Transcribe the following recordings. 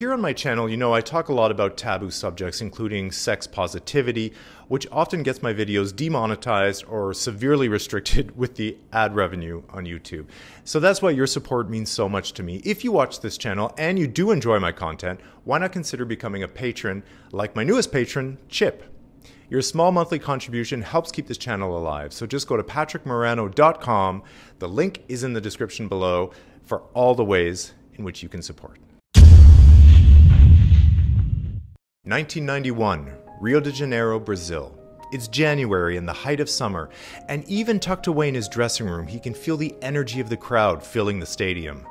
Here on my channel, you know, I talk a lot about taboo subjects, including sex positivity, which often gets my videos demonetized or severely restricted with the ad revenue on YouTube. So that's why your support means so much to me. If you watch this channel and you do enjoy my content, why not consider becoming a patron like my newest patron, Chip? Your small monthly contribution helps keep this channel alive. So just go to patrickmarano.com. The link is in the description below for all the ways in which you can support. 1991, Rio de Janeiro, Brazil. It's January and the height of summer, and even tucked away in his dressing room, he can feel the energy of the crowd filling the stadium.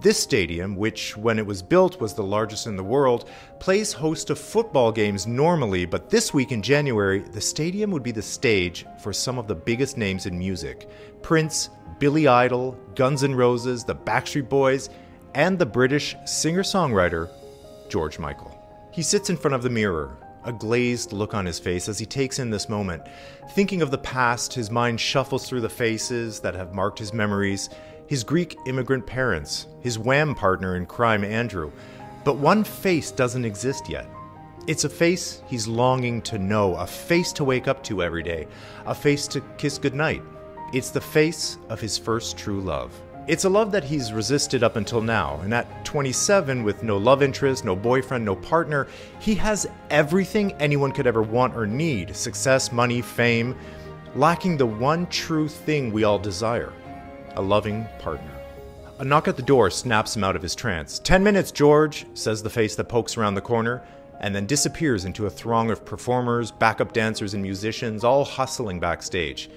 This stadium, which when it was built was the largest in the world, plays host to football games normally, but this week in January, the stadium would be the stage for some of the biggest names in music. Prince, Billy Idol, Guns N' Roses, the Backstreet Boys, and the British singer-songwriter George Michael. He sits in front of the mirror, a glazed look on his face as he takes in this moment. Thinking of the past, his mind shuffles through the faces that have marked his memories, his Greek immigrant parents, his Wham! Partner in crime, Andrew. But one face doesn't exist yet. It's a face he's longing to know, a face to wake up to every day, a face to kiss goodnight. It's the face of his first true love. It's a love that he's resisted up until now, and at 27, with no love interest, no boyfriend, no partner, he has everything anyone could ever want or need: success, money, fame, lacking the one true thing we all desire, a loving partner. A knock at the door snaps him out of his trance. 10 minutes, George, says the face that pokes around the corner, and then disappears into a throng of performers, backup dancers, and musicians, all hustling backstage.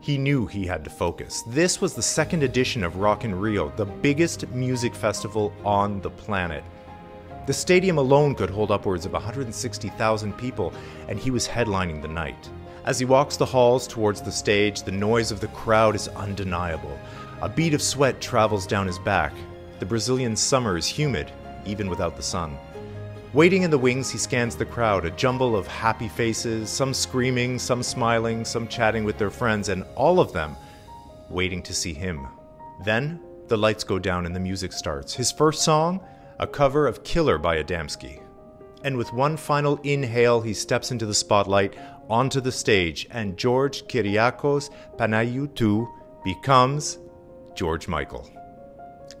He knew he had to focus. This was the second edition of Rock in Rio, the biggest music festival on the planet. The stadium alone could hold upwards of 160,000 people, and he was headlining the night. As he walks the halls towards the stage, the noise of the crowd is undeniable. A bead of sweat travels down his back. The Brazilian summer is humid, even without the sun. Waiting in the wings, he scans the crowd, a jumble of happy faces, some screaming, some smiling, some chatting with their friends, and all of them waiting to see him. Then, the lights go down and the music starts. His first song, a cover of Killer by Adamski. And with one final inhale, he steps into the spotlight, onto the stage, and George Kiriakos Panayiotou becomes George Michael.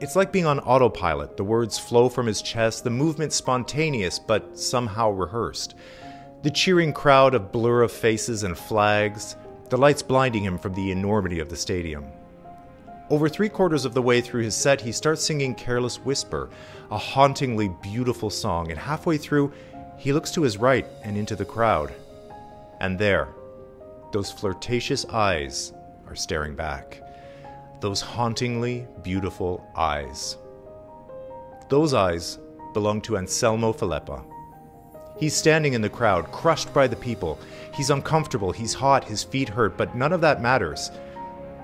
It's like being on autopilot. The words flow from his chest, the movement spontaneous but somehow rehearsed. The cheering crowd, a blur of faces and flags, the lights blinding him from the enormity of the stadium. Over three-quarters of the way through his set, he starts singing Careless Whisper, a hauntingly beautiful song, and halfway through, he looks to his right and into the crowd. And there, those flirtatious eyes are staring back. Those hauntingly beautiful eyes. Those eyes belong to Anselmo Feleppa. He's standing in the crowd, crushed by the people. He's uncomfortable, he's hot, his feet hurt, but none of that matters.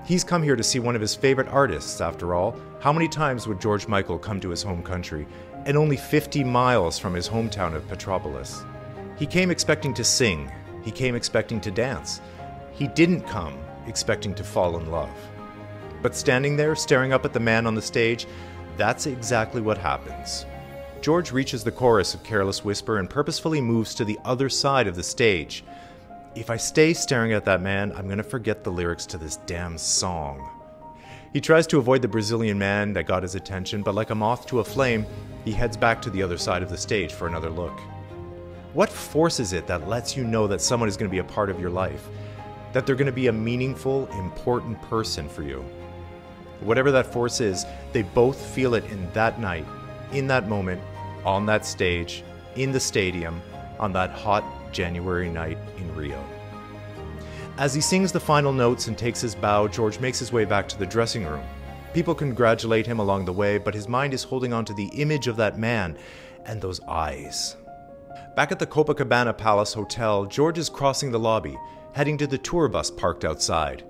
He's come here to see one of his favorite artists, after all. How many times would George Michael come to his home country, and only 50 miles from his hometown of Petropolis? He came expecting to sing. He came expecting to dance. He didn't come expecting to fall in love. But standing there, staring up at the man on the stage, that's exactly what happens. George reaches the chorus of Careless Whisper and purposefully moves to the other side of the stage. If I stay staring at that man, I'm gonna forget the lyrics to this damn song. He tries to avoid the Brazilian man that got his attention, but like a moth to a flame, he heads back to the other side of the stage for another look. What force is it that lets you know that someone is gonna be a part of your life? That they're gonna be a meaningful, important person for you? Whatever that force is, they both feel it in that night, in that moment, on that stage, in the stadium, on that hot January night in Rio. As he sings the final notes and takes his bow, George makes his way back to the dressing room. People congratulate him along the way, but his mind is holding on to the image of that man and those eyes. Back at the Copacabana Palace Hotel, George is crossing the lobby, heading to the tour bus parked outside.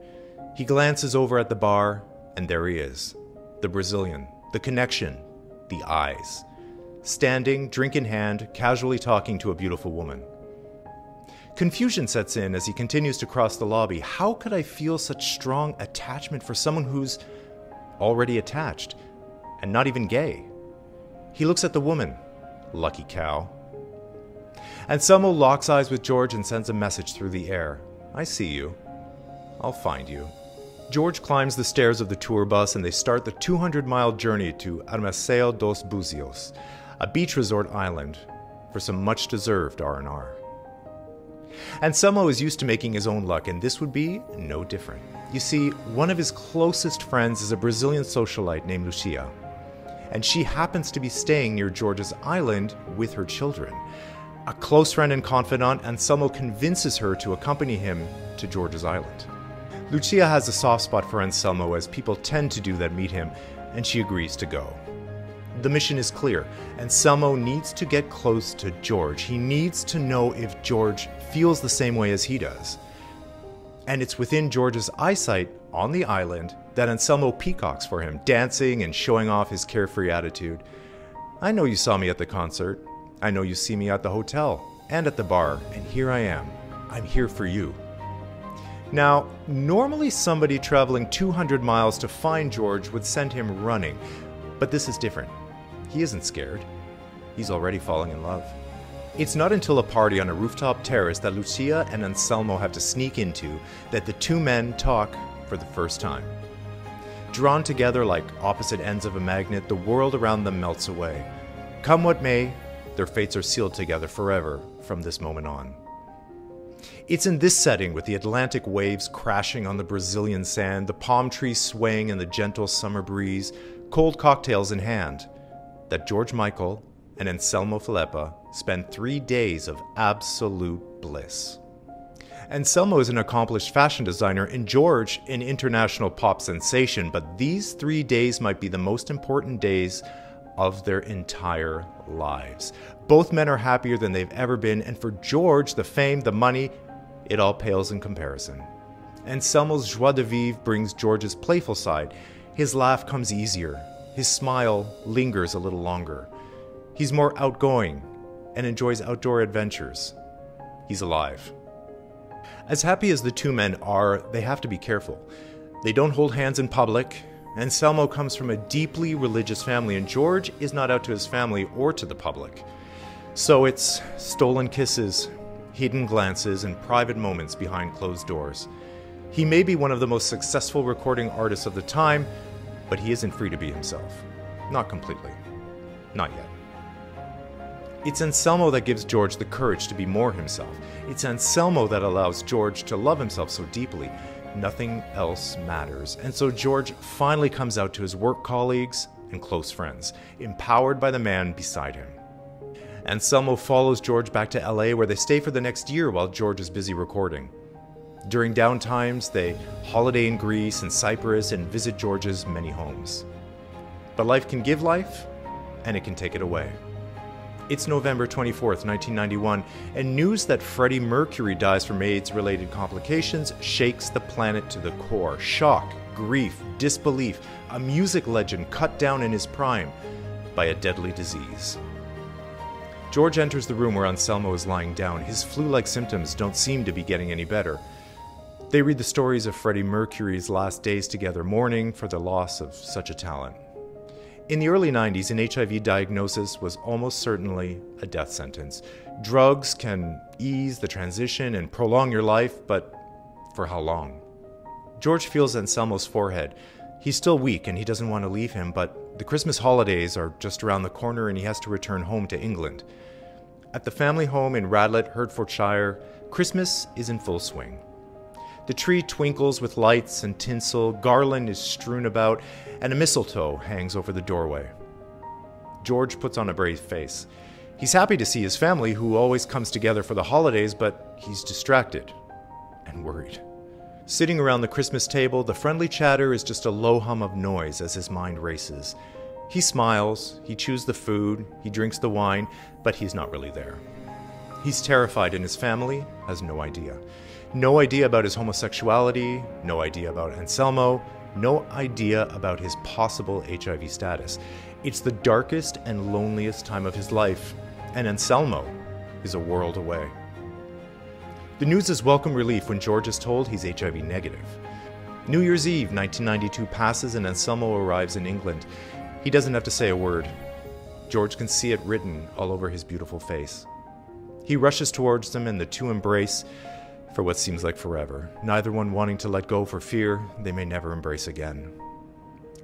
He glances over at the bar, and there he is, the Brazilian, the connection, the eyes. Standing, drink in hand, casually talking to a beautiful woman. Confusion sets in as he continues to cross the lobby. How could I feel such strong attachment for someone who's already attached and not even gay? He looks at the woman, Lucky cow. Anselmo locks eyes with George and sends a message through the air. I see you. I'll find you. George climbs the stairs of the tour bus and they start the 200-mile journey to Armação dos Búzios, a beach resort island, for some much-deserved R&R. Anselmo is used to making his own luck, and this would be no different. You see, one of his closest friends is a Brazilian socialite named Lucia, and she happens to be staying near George's island with her children. A close friend and confidant, Anselmo convinces her to accompany him to George's island. Lucia has a soft spot for Anselmo, as people tend to do that meet him, and she agrees to go. The mission is clear. Anselmo needs to get close to George. He needs to know if George feels the same way as he does. And it's within George's eyesight on the island that Anselmo peacocks for him, dancing and showing off his carefree attitude. I know you saw me at the concert. I know you see me at the hotel and at the bar. And here I am. I'm here for you. Now, normally somebody traveling 200 miles to find George would send him running. But this is different. He isn't scared. He's already falling in love. It's not until a party on a rooftop terrace that Lucia and Anselmo have to sneak into that the two men talk for the first time. Drawn together like opposite ends of a magnet, the world around them melts away. Come what may, their fates are sealed together forever from this moment on. It's in this setting, with the Atlantic waves crashing on the Brazilian sand, the palm trees swaying in the gentle summer breeze, cold cocktails in hand, that George Michael and Anselmo Feleppa spend 3 days of absolute bliss. Anselmo is an accomplished fashion designer and George an international pop sensation, but these 3 days might be the most important days of their entire lives. Both men are happier than they've ever been, and for George, the fame, the money, it all pales in comparison. Anselmo's joie de vivre brings George's playful side. His laugh comes easier. His smile lingers a little longer. He's more outgoing and enjoys outdoor adventures. He's alive. As happy as the two men are, they have to be careful. They don't hold hands in public. Anselmo comes from a deeply religious family, and George is not out to his family or to the public. So it's stolen kisses, hidden glances, and private moments behind closed doors. He may be one of the most successful recording artists of the time, but he isn't free to be himself. Not completely. Not yet. It's Anselmo that gives George the courage to be more himself. It's Anselmo that allows George to love himself so deeply. Nothing else matters. And so George finally comes out to his work colleagues and close friends, empowered by the man beside him. Anselmo follows George back to LA, where they stay for the next year while George is busy recording. During downtimes, they holiday in Greece and Cyprus and visit George's many homes. But life can give life, and it can take it away. It's November 24th, 1991, and news that Freddie Mercury dies from AIDS-related complications shakes the planet to the core. Shock, grief, disbelief, a music legend cut down in his prime by a deadly disease. George enters the room where Anselmo is lying down. His flu-like symptoms don't seem to be getting any better. They read the stories of Freddie Mercury's last days together, mourning for the loss of such a talent. In the early 90s, an HIV diagnosis was almost certainly a death sentence. Drugs can ease the transition and prolong your life, but for how long? George feels Anselmo's forehead. He's still weak and he doesn't want to leave him, but the Christmas holidays are just around the corner and he has to return home to England. At the family home in Radlett, Hertfordshire, Christmas is in full swing. The tree twinkles with lights and tinsel, garland is strewn about, and a mistletoe hangs over the doorway. George puts on a brave face. He's happy to see his family, who always comes together for the holidays, but he's distracted and worried. Sitting around the Christmas table, the friendly chatter is just a low hum of noise as his mind races. He smiles, he chews the food, he drinks the wine, but he's not really there. He's terrified, and his family has no idea. No idea about his homosexuality, no idea about Anselmo, no idea about his possible HIV status. It's the darkest and loneliest time of his life, and Anselmo is a world away. The news is welcome relief when George is told he's HIV negative. New Year's Eve 1992 passes and Anselmo arrives in England. He doesn't have to say a word. George can see it written all over his beautiful face. He rushes towards them, and the two embrace for what seems like forever, neither one wanting to let go for fear they may never embrace again.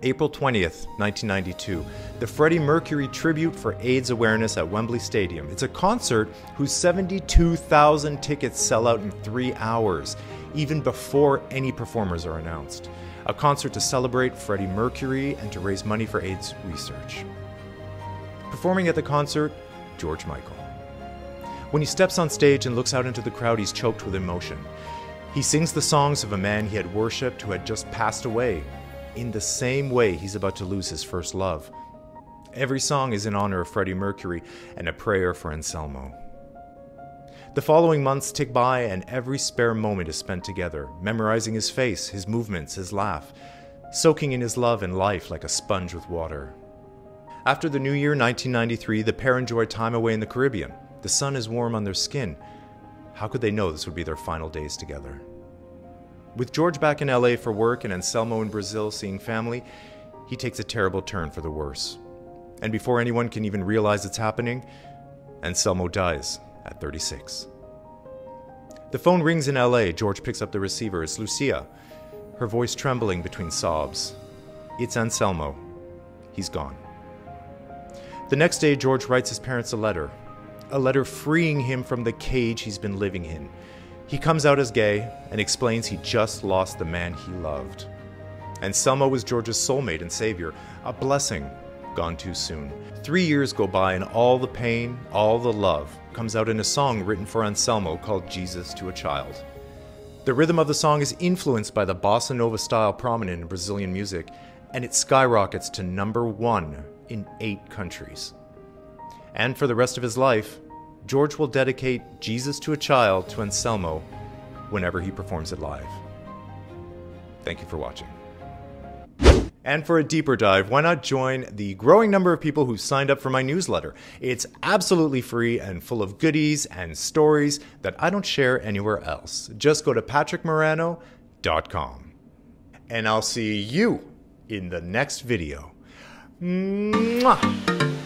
April 20th, 1992, the Freddie Mercury tribute for AIDS awareness at Wembley Stadium. It's a concert whose 72,000 tickets sell out in 3 hours, even before any performers are announced. A concert to celebrate Freddie Mercury and to raise money for AIDS research. Performing at the concert, George Michael. When he steps on stage and looks out into the crowd, he's choked with emotion. He sings the songs of a man he had worshipped who had just passed away. In the same way, he's about to lose his first love. Every song is in honor of Freddie Mercury and a prayer for Anselmo. The following months tick by, and every spare moment is spent together, memorizing his face, his movements, his laugh, soaking in his love and life like a sponge with water. After the new year 1993, the pair enjoy time away in the Caribbean. The sun is warm on their skin. How could they know this would be their final days together? With George back in LA for work and Anselmo in Brazil seeing family, he takes a terrible turn for the worse. And before anyone can even realize it's happening, Anselmo dies at 36. The phone rings in LA. George picks up the receiver. It's Lucia, her voice trembling between sobs. It's Anselmo. He's gone. The next day, George writes his parents a letter freeing him from the cage he's been living in. He comes out as gay and explains he just lost the man he loved. Anselmo was George's soulmate and savior, a blessing gone too soon. 3 years go by, and all the pain, all the love comes out in a song written for Anselmo called Jesus to a Child. The rhythm of the song is influenced by the bossa nova style prominent in Brazilian music, and it skyrockets to #1 in 8 countries. And for the rest of his life, George will dedicate Jesus to a Child to Anselmo whenever he performs it live. Thank you for watching. And for a deeper dive, why not join the growing number of people who signed up for my newsletter? It's absolutely free and full of goodies and stories that I don't share anywhere else. Just go to patrickmarano.com. And I'll see you in the next video. Mwah!